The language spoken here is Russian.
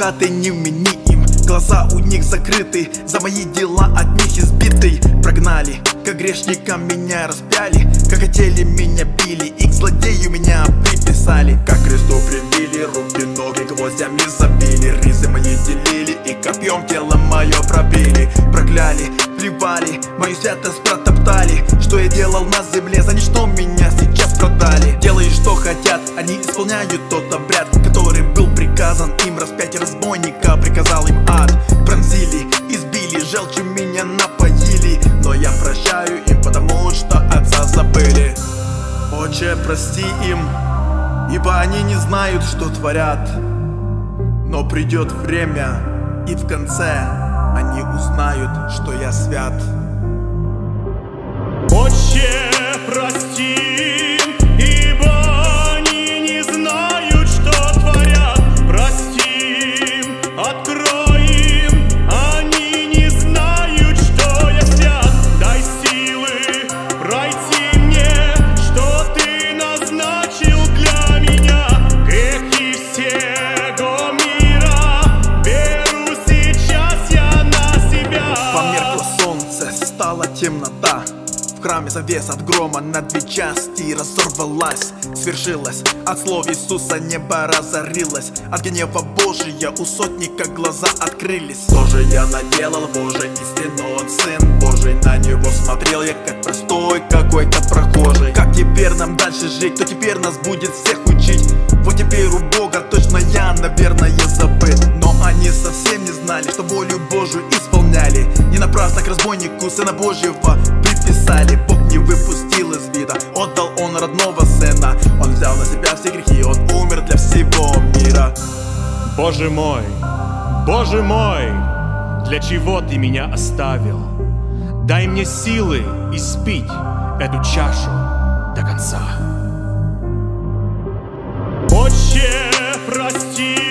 хаты невменимым. Глаза у них закрыты, за мои дела от них избитый. Прогнали, как грешника меня распяли, как хотели меня били, и к злодею меня приписали. Как кресту прибили, руки, ноги гвоздями забили, ризы мои делили и копьем тело мое пробили. Прокляли, плевали, мою святость протоптали. Что я делал на земле, за ничто меня сейчас продали. Делай, что хотят, они исполняют тот обряд, который был приказан им. Распять разбойника приказал им ад. Пронзили, избили, желчью меня напоили, но я прощаю им, потому что отца забыли. Отче, прости им, ибо они не знают, что творят. Но придет время, и в конце они узнают, что я свят. Отче, прости, ибо они не знают, что творят. Прости, открой им, они не знают, что я свят. Дай силы пройти мне, что ты назначил для меня. Грехи всего мира беру сейчас я на себя. Померкло солнце, стала темнота, в храме завес от грома на две части разорвалась. Свершилась, от слов Иисуса небо разорилось, от гнева Божия у сотника глаза открылись. Тоже я наделал, Боже, истинно он Сын Божий. На него смотрел я, как простой какой-то прохожий. Как теперь нам дальше жить, кто теперь нас будет всех учить? Вот теперь у Бога точно я, наверное, забыт. Но они совсем не знали, что волю Божию исполняли, не напрасно к разбойнику Сына Божьего приписали. Бог не выпустил из вида, отдал он родного сына, он взял на себя все грехи, он умер для всего мира. Боже мой, для чего ты меня оставил? Дай мне силы испить эту чашу до конца. Отче, прости.